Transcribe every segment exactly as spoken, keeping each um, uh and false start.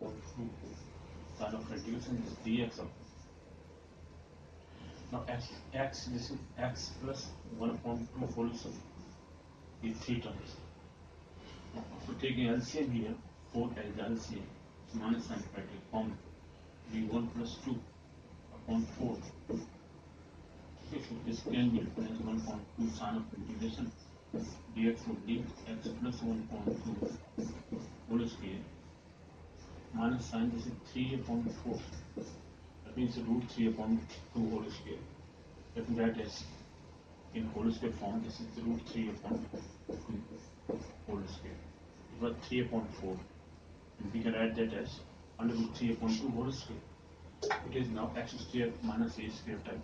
or fruits that are produced in this dx of now x, x this is x plus one point two whole in three terms. So taking L C M here, four as the L C M minus sign practically common b one plus two upon four. Okay, so this can be written as one point two sign of integration dx of d x plus one point two whole square minus sign, this is three upon four. That means root three upon two whole square. Let me write as in whole square form, this is root three upon two whole square. It was three upon four. And we can write that as under root three upon two whole square. It is now x square minus a square type.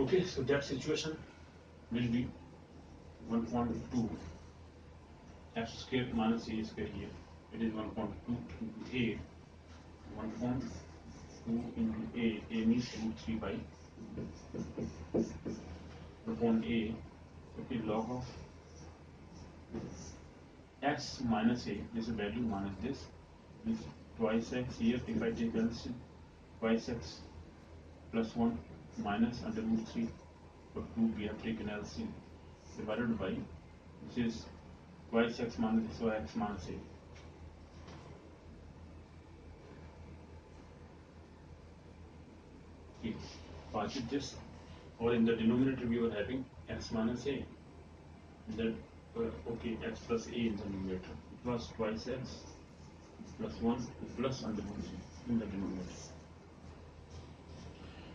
Okay, so that situation will be one point two x square minus a square here. It is one point two into a, one point two into a, a means root three by upon a, okay, log of x minus a, this is value minus this, means twice x here. If I take L C M, twice x plus one minus under root three or two, we have taken L C M divided by, which is twice x minus this, so x minus a. Partial this, or in the denominator we were having x minus a, that uh, okay, x plus a in the numerator, it was twice x plus one plus under root three in the denominator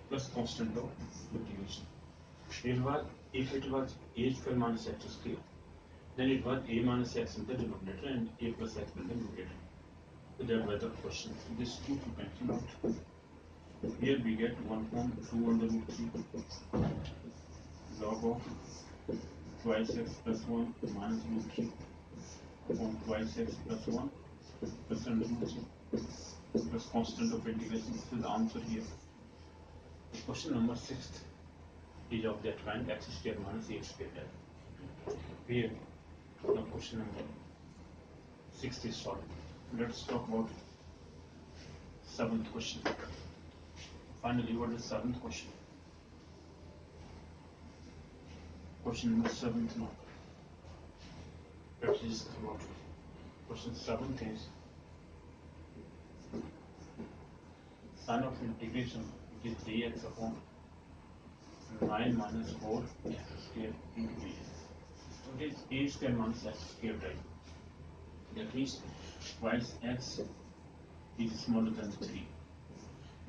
plus constant of integration. It was, if it was a square minus x square, then it was a minus x in the denominator and a plus x in the numerator. So that were the questions. So this two to cancel out. Here we get one point two under root three log of twice x plus one minus root three upon twice x plus one plus under root three plus constant of integration. This is the answer here. Question number sixth is of that kind, x square minus a square. Here the question number sixth is solved. Let's talk about seventh question. Finally, what is seventh question? Question number seventh now. Let's discuss about it. Question seventh is sign of integration, which is dx upon nine minus four x square into dx. So this is a square minus x square type. That means twice x is smaller than three.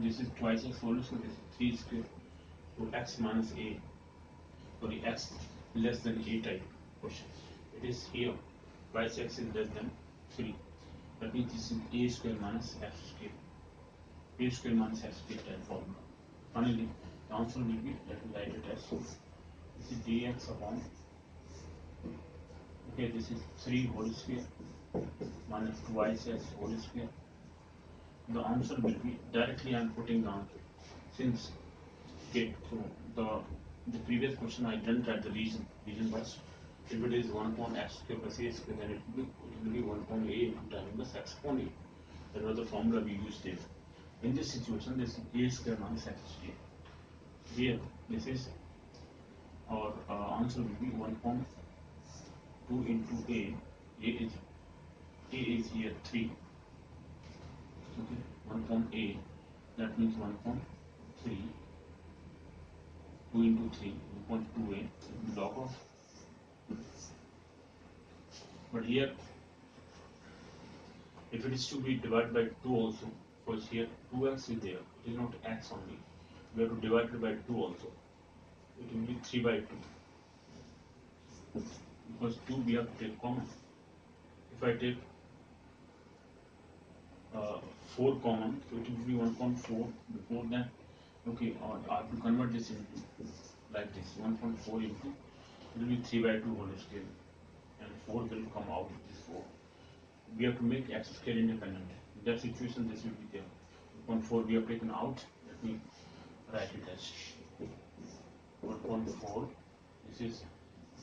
This is twice x whole square, this is three square, so x minus a, sorry, x less than a type question. It is here, twice x is less than three. That means this is a square minus x square, a square minus x square type formula. Finally, the answer will be, let me write it as, this is dx upon, okay, this is three whole square minus twice x whole square. The answer will be, directly I am putting the answer, since okay, so the, the previous question I didn't write the reason. Reason was, if it is one upon x square plus a square, then it will be, it will be one upon a times x upon a. That was the formula we used there. In this situation, this is a square minus x square. Here, this is our uh, answer will be one upon two into a. A is, a is here three. Okay, one point eight, that means one point three, two into three, one point two eight, log of, but here, if it is to be divided by two also, because here two x is there, it is not x only, we have to divide it by two also, it will be three by two, because two we have to take common. If I take Uh, four common, so it will be one point four before that. Okay, or I have to convert this into like this one point four into, it will be three by two whole square, and four will come out of this four. We have to make x square independent. In that situation, this will be there. one point four we have taken out. Let me write it as one point four. This is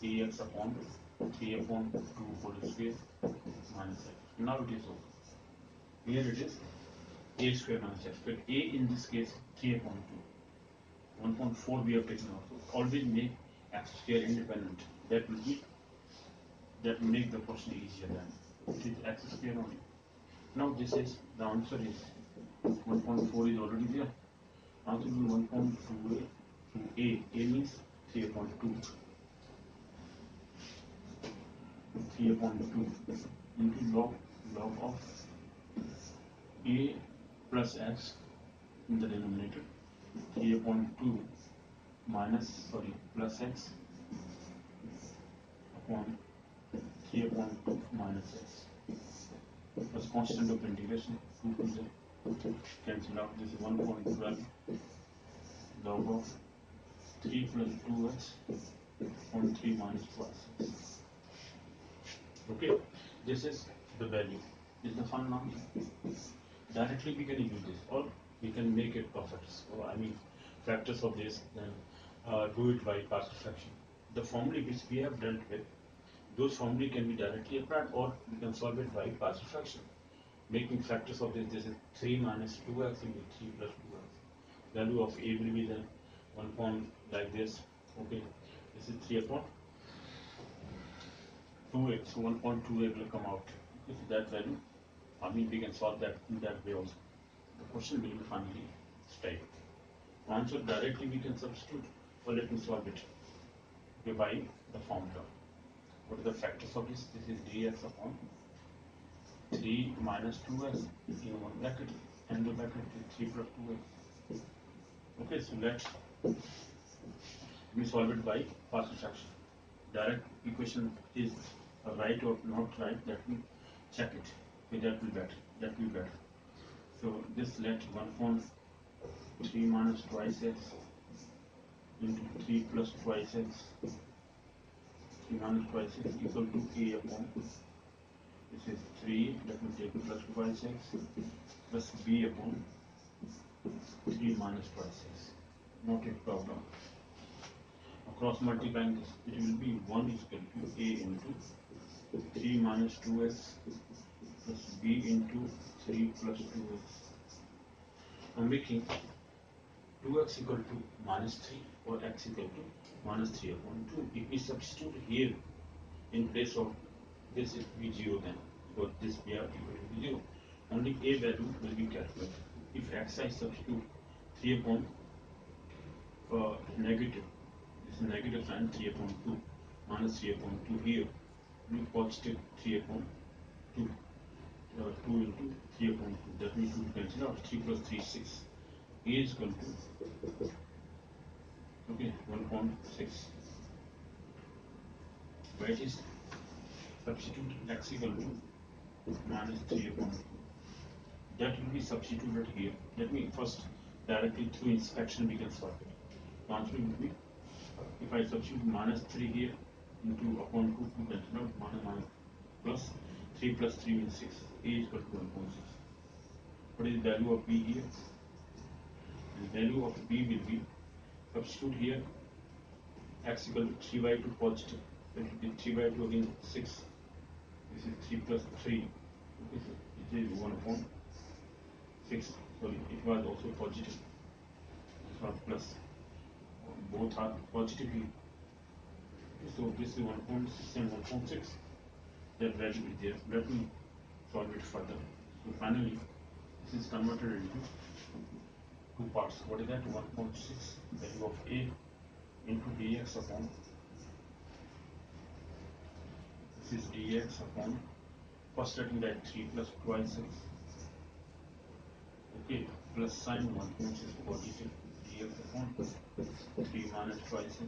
dx upon three upon two whole square minus x. Now it is over. Here it is a square minus f square. A in this case three upon two. one point four we have taken also. Always make f square independent. That will be that will make the question easier than it is x square only. Now this is the answer is one point four is already there. Answer will be one point two a. A A means three upon two. three upon two into log log of a plus x in the denominator, three upon two minus sorry plus x upon three upon two minus x plus constant of integration two cancel out. This is one point twelve log of three plus two x upon three minus plus. Okay, this is the value. This is the fun now. Directly we can use this, or we can make it perfect. So I mean, factors of this, then uh, do it by partial fraction. The formulae which we have dealt with, those formulae can be directly applied, or we can solve it by partial fraction. Making factors of this, this is three minus two x into three plus two x. Value of a will be then one point like this. Okay, this is three upon two x, so one point two a will come out. If that value, I mean we can solve that in that way also. The question will be finally straight. Answer directly we can substitute, or let me solve it okay, by the formula. What are the factors of this? This is dx upon three minus two x in one bracket, and the bracket is three plus two x. Okay, so let's we solve it by partial fraction. Direct equation is right or not right, that we check it. Okay, that will be better. That will be better. So this let one point three minus twice x into three plus twice x. Three minus twice x equal to a upon. This is three. That will take plus twice x plus b upon three minus twice x. Not a problem. Cross multiplying this, it will be one is equal to a into three minus two x plus b into three plus two x. I'm making two x equal to minus three, or x equal to minus three upon two. If we substitute here in place of this, it will be zero then, because this we are equal to zero. Only a value will be calculated. If x I substitute three upon uh, negative, this is negative sign three upon two minus three upon two here. Do positive three upon two. Uh, two into three upon two. That means we cancel out. three plus three, six. A is equal to okay, one point six. Where it is substitute x equal to minus three upon two. That will be substituted here. Let me first directly through inspection we can solve it. Answer will be, if I substitute minus three here into upon two, two cancel out, minus minus plus three plus three means six. A is equal to one point six. What is the value of b here? The value of b will be, substitute here x equal to three by two positive. That will be three by two again six. This is three plus three. It is one upon six. Sorry, it was also positive. It was plus. Both are positively. So this is one point six and one point six. That value is there. Let me solve it further. So finally, this is converted into two parts. What is that? one point six value of a into dx upon. This is dx upon. First let me write three plus twice x. Okay, plus sign one point six positive. Dx upon three minus twice x.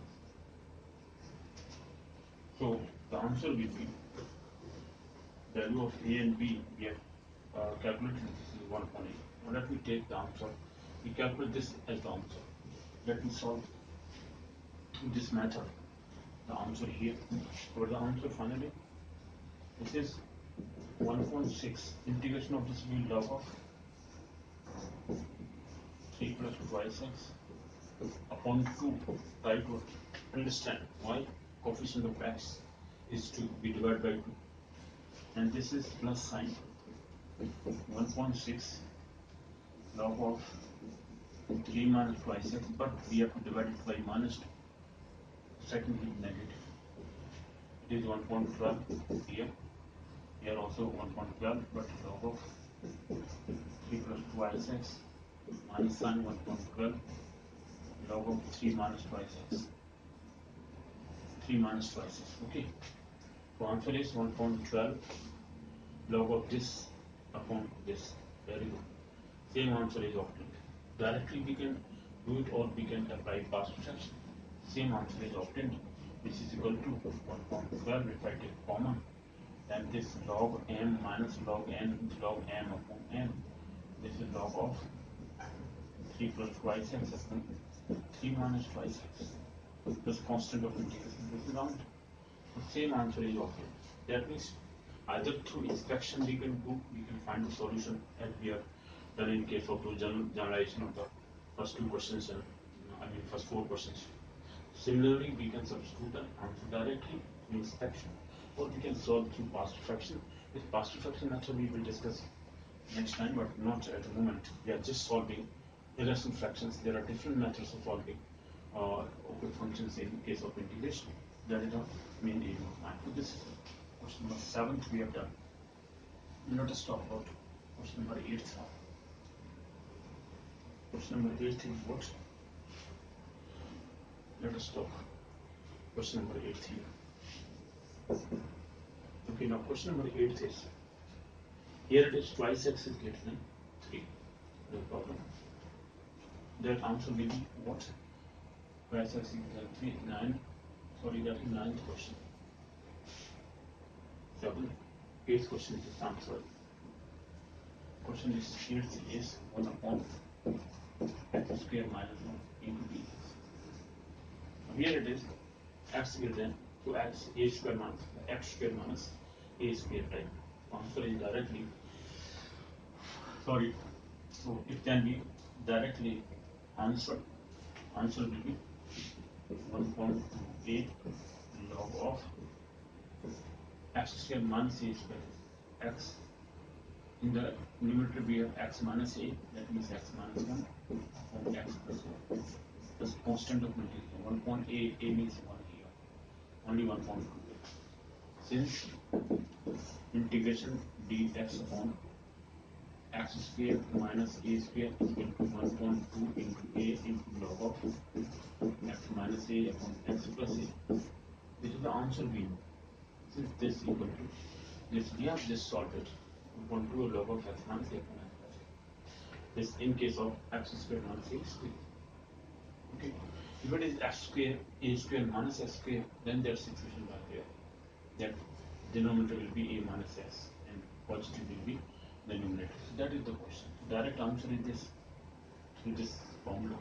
So the answer will be value of a and b. We have uh, calculated this is one point eight. Now let me take the answer. We calculate this as the answer. Let me solve this method. The answer here. For the answer finally, this is one point six. Integration of this will log of three plus twice x upon two. Try to understand why coefficient of x is to be divided by two, and this is plus sign one point six log of three minus twice x, but we have to divide it by minus two. Second is negative. It is one point one two here. Here also one point one two, but log of three plus twice x minus sign one point one two log of three minus twice x. three minus twice x. Okay. So answer is one point one two log of this upon this. Very good. Same answer is obtained. Directly we can do it, or we can apply pass subtraction. Same answer is obtained, which is equal to one point one two. If I take common, then this log m minus log n log m upon n. This is log of three plus twice x upon three minus twice x plus constant of integration. This is round. The same answer is obtained. That means either through inspection we can do, we can find the solution, as we have done in case of the generalization of the first two questions and I mean first four questions. Similarly, we can substitute an answer directly in inspection, or we can solve through pass subtraction. This pass subtraction method we will discuss next time, but not at the moment. We are just solving irrational fractions. There are different methods of solving uh, open functions in case of integration. That is our main aim of mine. So this is question number seventh we have done. Let us talk about question number eighth. Question number eighth is what? Let us talk. Question number eighth here. Okay, now question number eighth is, here it is twice x is greater than three. No problem. That answer will be what? Twice x is greater than three, nine. Sorry, that is ninth question. Seven. Eighth question is this answer. Question is eighth is one upon x square minus one into b. Here it is x greater than, so x a square minus x square minus a square, right? Answer is directly, sorry, so it can be directly answered. Answer will be one point two eight log of x square minus a square x. In the numerator we have x minus a, that means x minus one and x plus one. This constant of multiplication one point eight, a means one here, only one point two. Since integration dx upon x square minus a square is equal to one point two into a into log of x minus a upon x plus a, this is the answer we know. Since this is equal to this, we have just solved it. one point two log of x minus a upon x plus a. This in case of x square minus a square. Okay. If it is x square, a square minus x square, then their situation right there. That denominator will be a minus s and positive will be the numerator. So that is the question. Direct answer is this through this formula.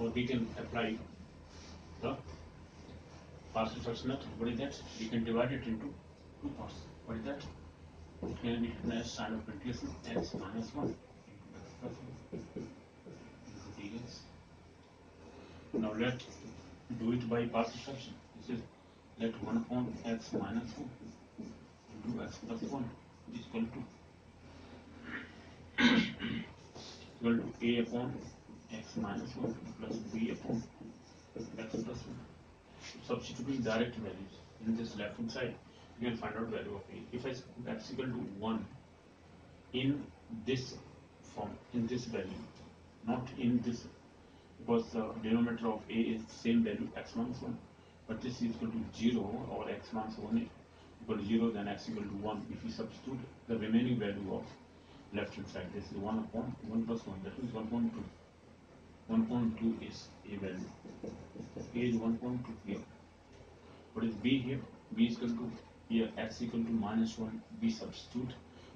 Or we can apply the partial fraction method. What is that? We can divide it into two parts. What is that? It can be written as sign of integration x minus one into x plus one. Now let's do it by pass subtraction. This is let one upon x minus two into x plus one is equal to equal to a upon x minus one plus b upon x plus one. Substituting direct values in this left hand side, you can find out value of a. If I x equal to one in this form, in this value, not in this, because the denominator of a is the same value x minus one, but this is equal to zero, or x minus one is equal to zero, then x equal to one. If we substitute the remaining value of left hand side, this is one upon one plus one, that is one point two. one point two is a value. A is one point two here. What is b here? B is equal to here, x equal to minus one, b substitute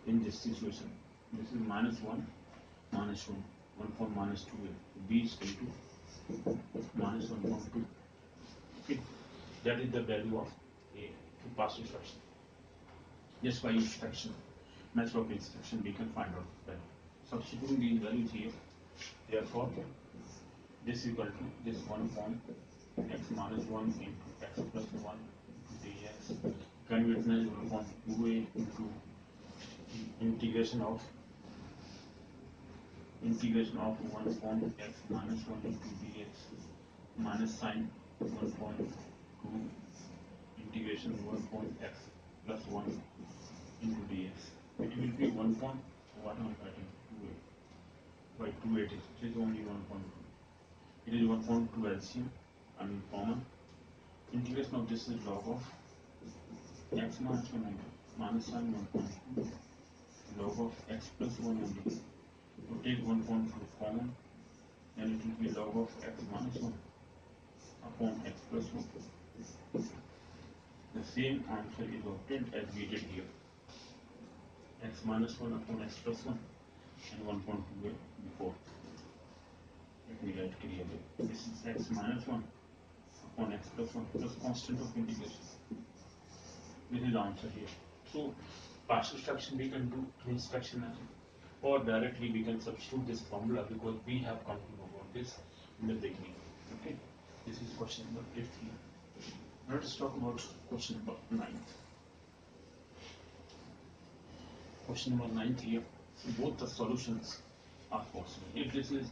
in this situation. This is minus one, minus one. one upon minus two, b is equal to minus one point two. Okay, that is the value of a to pass instruction. Just by instruction, method of instruction, we can find out the value. Substituting these values here, therefore, this is equal to this one upon x minus one into x plus one dx. Can be written as one upon two a into integration of integration of one upon x minus one into dx minus sine one upon two integration one upon x plus one into dx. It will be one upon one by two by two it is. It is only one upon two. It is one upon two L C M and common. Integration of this is log of x minus one minus sine one upon two log of x plus one into dx. To take one point from common, then it will be log of x minus one upon x plus one. The same answer is obtained as we did here. X minus one upon x plus one and one point two before. Let me write clearly. This is x minus one upon x plus one plus constant of integration. This is the answer here. So partial fraction we can do closed fraction as well, or directly we can substitute this formula because we have come to know about this in the beginning. Okay, this is question number eight here. Let us talk about question number nine. Question number nine here. So both the solutions are possible. If this is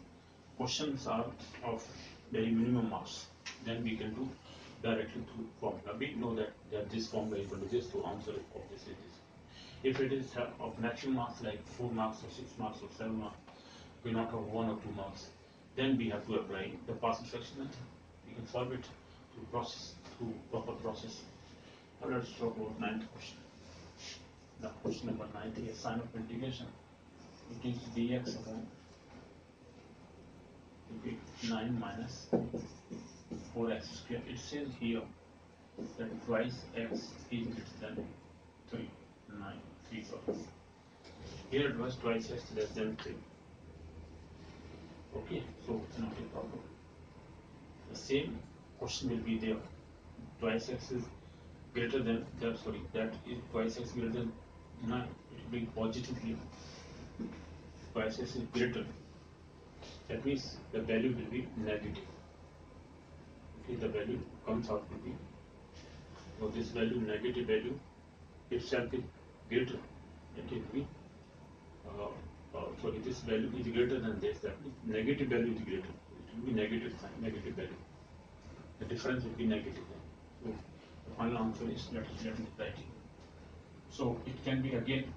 questions are of very minimum marks, then we can do directly through formula. We know that, that this formula is equal to this, so answer of this is this. If it is of maximum marks like four marks or six marks or seven marks, we not have one or two marks, then we have to apply the partial fraction method. We can solve it through process, through proper process. Now let's talk about ninth question. The question number ninth is sine of integration. It is dx upon okay, nine minus four x square. It says here that twice x is greater than three. nine, three problems. Here it was twice x less than three. Okay, so it's not a problem. The same question will be there. Twice x is greater than that, sorry, that is twice x greater than nine. It will be positively. Twice x is greater. That means the value will be negative. Okay, the value comes out to be. So this value, negative value, itself is greater. It will be uh, uh, sorry, this value is greater than this, that means negative value is greater. It will be negative sign, negative value. The difference will be negative. So the final answer is let us let me write it. So it can be again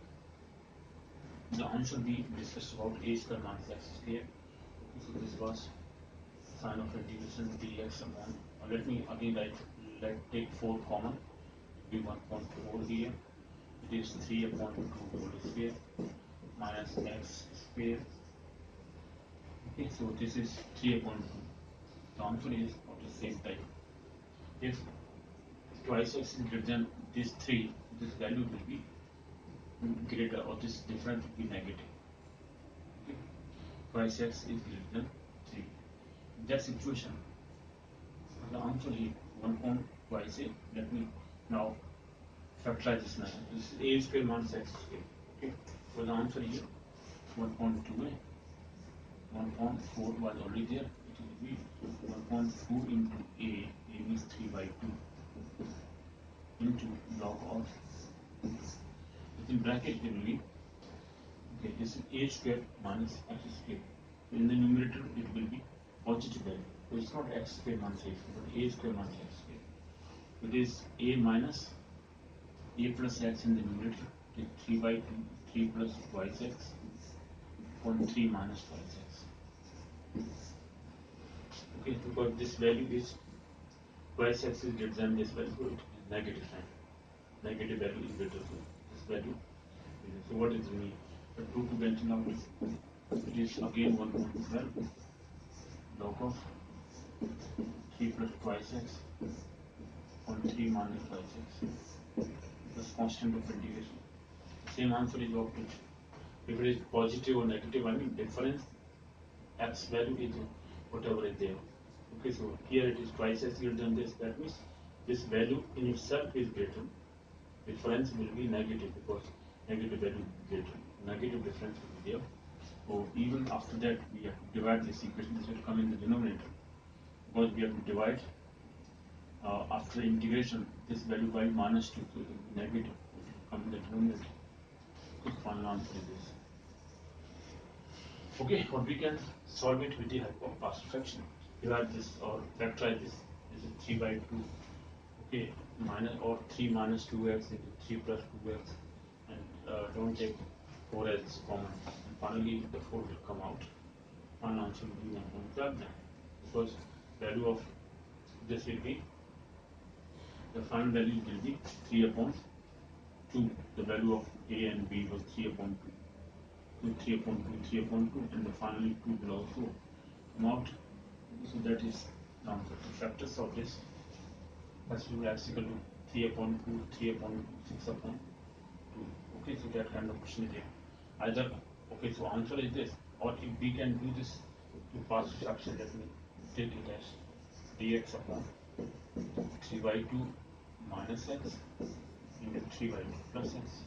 the answer we discussed about a square minus x square. So this was sine of integration dx upon. Let me again write let take four common. Be one point four here. It is three upon two whole square minus x square. Okay, so this is three upon two. The answer is of the same type. If twice x is greater than this three, this value will be greater or this difference will be negative. Okay. Twice x is greater than three. In that situation, the answer is one point twice x. Let me now factorize this now. This is a square minus x square. Okay. So the answer here one point two a. one point four was already there. It will be one point two into a. A means three by two. Into log of. Within bracket it will be. Okay. This is a square minus x square. In the numerator it will be positive value. So it's not x square minus a square, but a square minus x square. It is a minus a plus x in the numerator. It is three by two, three plus twice x upon three minus twice x. Okay, because this value is twice x is greater than this value, so it is negative sign. Negative value is greater than this value. So what is the mean? The two to cancel out. It is again one point twelve log of three plus twice x. three minus five, six. This constant of integration. Same answer is obtained. If it is positive or negative, I mean difference, x value is whatever is there. Okay, so here it is twice as greater than this. That means this value in itself is greater. Difference will be negative because negative value is greater. Negative difference will be there. So even after that, we have to divide this equation. This will come in the denominator because we have to divide. Uh, after integration, this value by minus two, so it will be negative. It will come in the denominator. So final answer is this. Okay, but we can solve it with the hyperpass fraction. You have this or factorize this. This is three by two. Okay, minus or three minus two x into three plus two x, and uh, don't take four as common. And finally, the four will come out. One answer will be one point five nine, because value of this will be the final value will be three upon two. The value of a and b was three upon two. three upon two, three upon two, and the finally two will also come out. So that is now the factors of this. First we will x equal to three upon two, three upon two, six upon two. Okay, so that kind of question is there. Either, okay, so answer is this, or if we can do this to pass fraction, let me take it as dx upon three by two minus x into three by two plus x.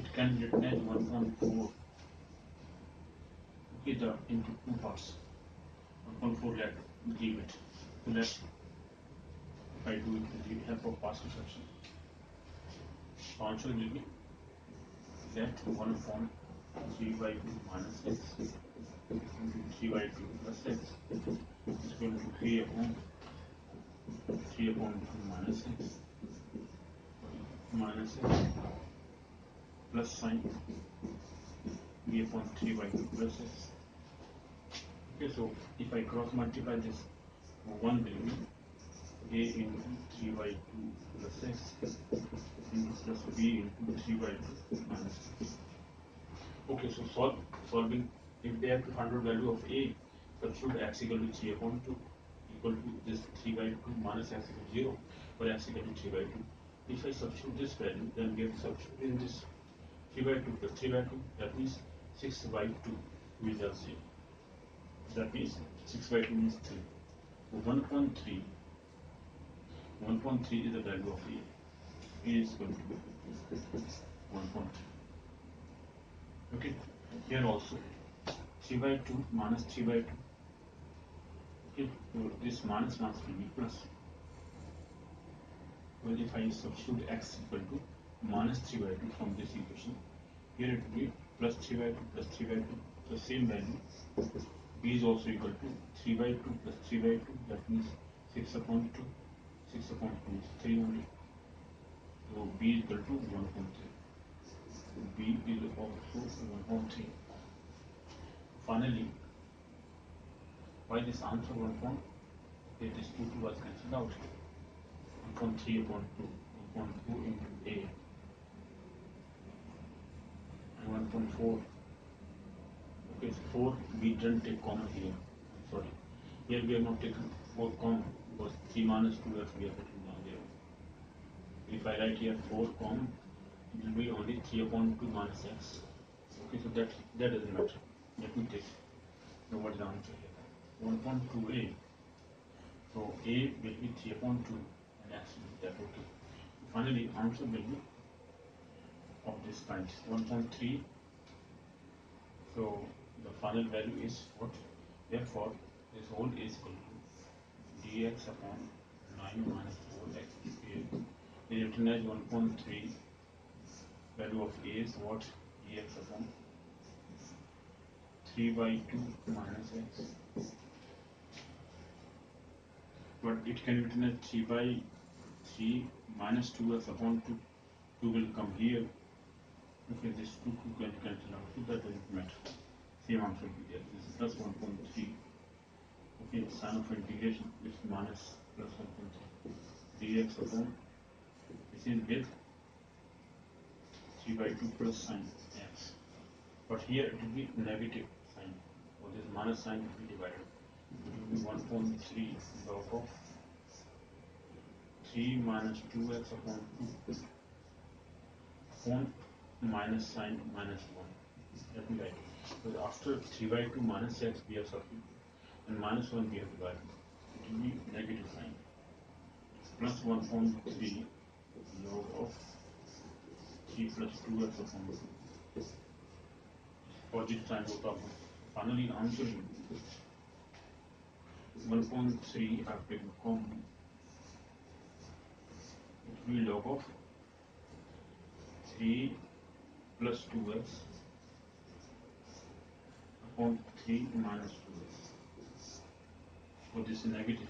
It can be written as one point four, okay, the into two parts. one point four, let leave it. So let if I do it with the help of partial fraction, answer will be that one upon three by two minus x into three by two plus x is going to three upon three upon two minus x minus x plus sign three upon three by two plus x. Okay, so if I cross multiply this, one will be a into three by two plus x plus b into three by two minus x. Okay, so solve, solving, if they have to find the value of a, substitute x equal to three upon two equal to this three by two minus x equal to zero, or x equal to three by two. If I substitute this value, then we have to substitute in this three by two plus three by two, that means six by two will be zero. That means six by two means three. So one point three, one point three is the value of A. A is going to be one point three. Okay, here also three by two minus three by two. Okay, so this minus minus will be plus. Well, if I substitute x equal to minus three by two from this equation, here it will be plus three by two plus three by two, the same value. B is also equal to three by two plus three by two, that means six upon two, six upon two is three only. So B is equal to one point three. So B is also one point three. Finally, why this answer one point three? It is two was cancelled out. one point three upon two, one point two into a. one point four. Okay, so four we don't take common here. Sorry, here we have not taken four common because three minus two x we have written down there. If I write here four common, it will be only three upon two minus x. Okay, so that that doesn't matter. Let me take. Now what is the answer here? one point two a. So a will be three upon two and x will be that. Okay. Finally, answer will be of this kind one point three. So the final value is what? Therefore, this whole is equal to dx upon nine minus four x squared. They written as one point three. Value of a is what? Dx upon three by two minus x. But it can be written as three by three minus two x upon two. two will come here. Okay, this two, two can cancel out, so that doesn't matter. Same answer will be there. This is plus one point three. Okay, sign of integration is minus plus one point three. Dx upon, this is with three by two plus sign x. But here it will be negative sign, or this minus sign will be divided. It will be one point three log of three minus two x upon two upon minus sign minus one. Let me write. So after three by two minus x we have substituted, and minus one we have divided. It will be negative sign. Plus one point three log of three plus two x upon two. Positive sign both of them. Finally, answer one point three have been common. It will be log of three plus two x three upon three minus two x. So this is negative.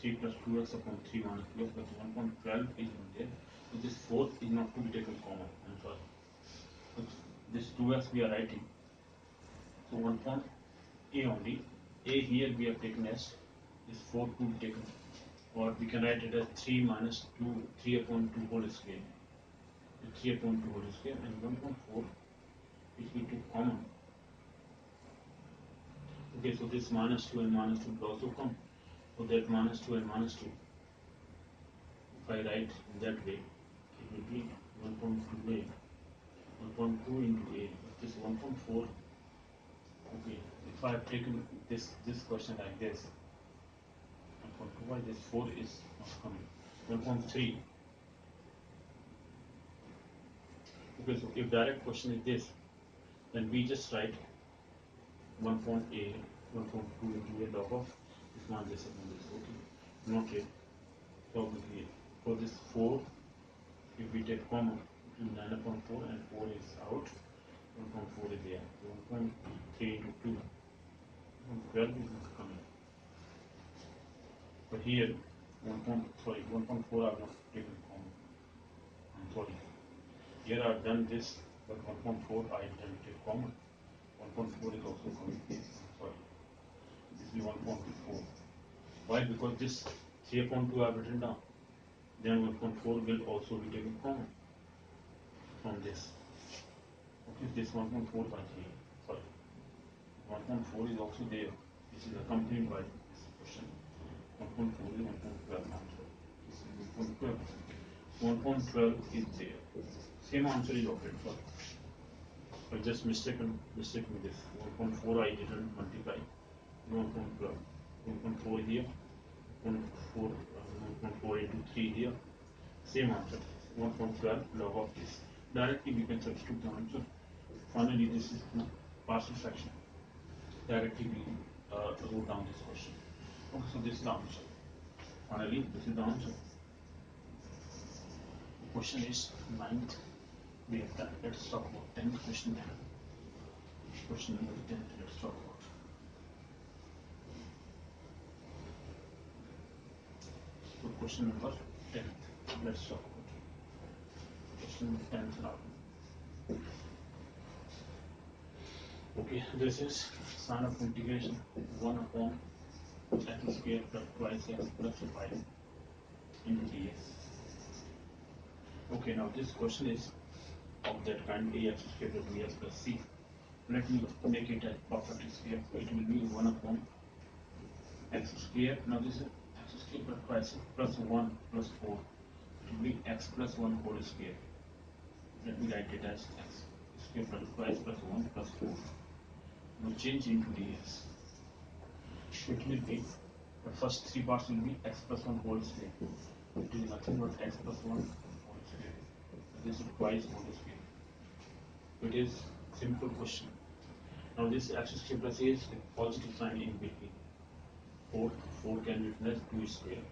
three plus two x upon three minus two x, but one point one two is not there. So this fourth is not to be taken common. I'm sorry. So this two x we are writing. So one point a only. A here we have taken as this four to be taken, or we can write it as three minus two, three upon two whole square. three upon two whole square and one point four which we took common. Okay, so this minus two and minus two will also come. So that minus two and minus two, if I write that way, it will be one point two a. one point two into a, this one point four. Okay, if I have taken this this question like this, why this four is not coming? one point three. Okay, so if direct question is this, then we just write one point a, one point two into a log of this one, this and this. Okay, not a problem here. For this four, if we take common, nine upon four and four is out. one point four is there. one point three into two. twelve is not coming. But here, one point four are not taken common. I'm sorry. Here I've done this, but one point four I didn't take common. one point four is also coming. Sorry. This is one point four. Why? Because this three upon two I've written down. Then one point four will also be taken common from this. Okay, this one point four by here. Sorry. one point four is also there. This is accompanied by this question. one point four is one point twelve. one point twelve is there. Same answer is offered. I just mistaken mistake with this. one point four I didn't multiply. one point twelve. one point four here. one point four into three here. Same answer. one point twelve log of this. Directly we can substitute the answer. Finally, this is partial fraction. Directly we uh, wrote down this question. Okay, so this is the answer. Finally, this is the answer. The question is ninth. We have done. Let's talk about tenth question then. Question number ten. Let's talk about. So question number tenth. Let's talk about. Okay, this is sign of integration one upon x squared plus twice x plus five into dx. Okay, now this question is of that kind, ax squared plus bx plus c. Let me make it as perfect square. It will be one upon x squared. Now this is x squared plus twice plus one plus four. It will be x plus one whole square. Let me write it as x square plus twice plus one plus four. Now change into dx. It will be the first three parts will be x plus one whole square. It is nothing but x plus one whole square. This is twice whole square. It is simple question. Now this x square plus a is the positive sign in between. four, four can be plus two square.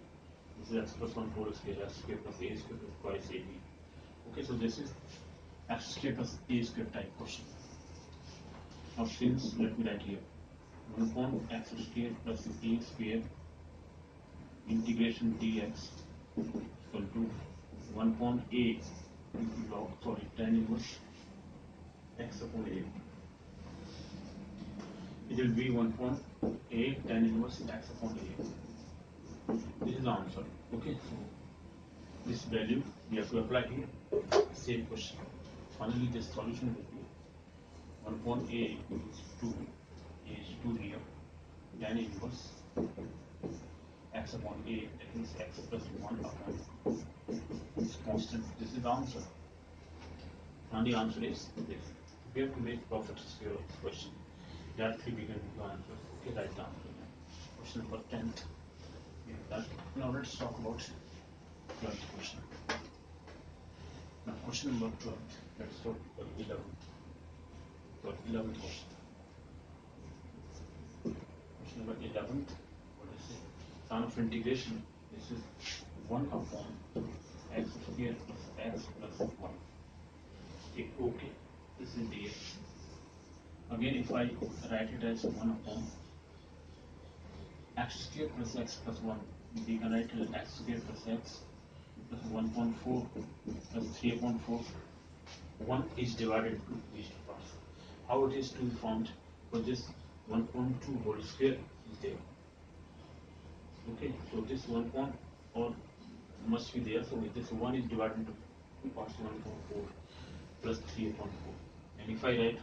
This is x plus one whole square, x square plus a square plus twice a b. Okay, so this is x square plus a square type question. Now since, let me write here, one upon x squared plus a squared integration dx equal to one upon a into log, sorry, tan inverse x upon a. It will be one upon a tan inverse x upon a. This is the answer. Okay, so this value we have to apply here. Same question. Finally, the solution will be one upon a is two. A is two here. Then inverse x upon a, that is x plus one upon this constant. This is the answer. And the answer is this. We have to make perfect square of this question. Directly we can do the answer. Okay, write the answer. Question number tenth. We have done. Now let's talk about twelfth question. Now question number twelve. Let's talk about eleventh. eleventh question. Question number eleventh. What is it? Sign of integration. This is one upon x squared plus x plus one. Okay. Okay. This is dx. Again, if I write it as one of them, x squared plus x plus one, we can write it as x squared plus x plus one point four plus three point four. one is divided into each parts. How it is to be formed? For this one point two whole square is there. Okay, so this one point four or must be there. So this one is divided into two parts, one point four plus three point four. And if I write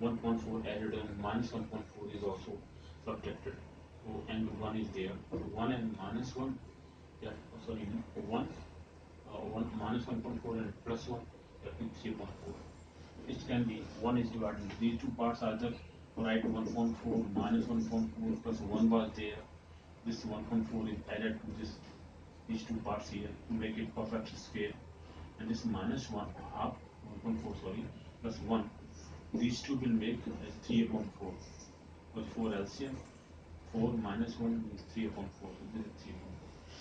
one point four added and minus one point four is also subtracted. So and one is there. So one and minus one, yeah, sorry, one, uh, one minus one point four and plus one, that means three point four. It can be one is divided into these two parts, either write one point four minus one point four plus one was there. This one point four is added to this these two parts here to make it perfect square, and this minus one half one point four sorry plus one. These two will make as three point four. Because four L C M, four minus one is three point four. So this is three point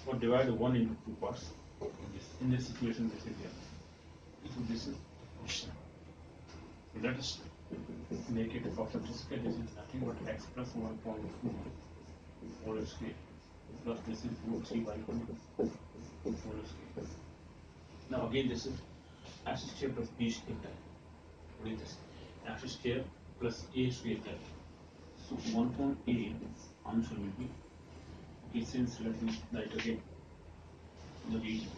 four. Or divide one into two parts. In this, in this situation, this is here. So this is option. So let us make it a perfect square. This is nothing but x plus one point two whole square. Plus this is root three by two whole square. Now again, this is x square plus b square type. What is this? X square plus a square type. So one point eight answer will be. Okay, since let me write again the region.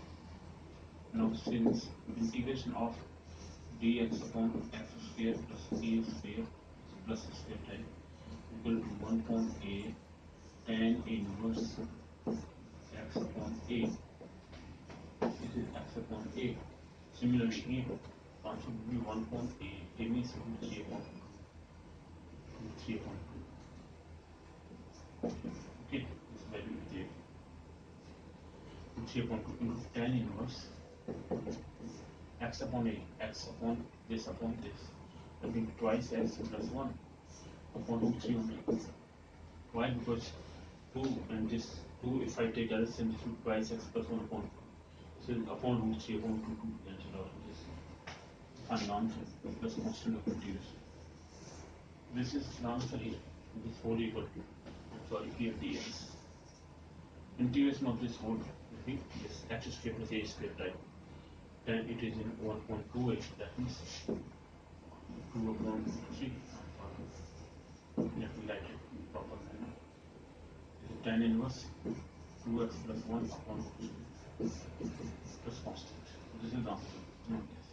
Now since integration of dx upon x square plus a square plus square type equal to one point eight tan inverse x upon a. This is x upon a. Similarly here answer will be one point eight. It means three point two. Okay, this value is there. three point two into tan inverse x upon a, x upon this upon this. I think twice x plus one upon root three only. Why? Because two and this two, if I take L C M, this will twice x plus one upon. So upon root three upon two, two cancel out. And answer plus constant of continuous. This is answer here. This whole equal to sorry here dx. Integration of this whole will be this x square plus a square type. And it is in one point two eight, that means two upon three. Let me write it in proper manner. Tan inverse two x plus one upon two plus constant. This is the answer.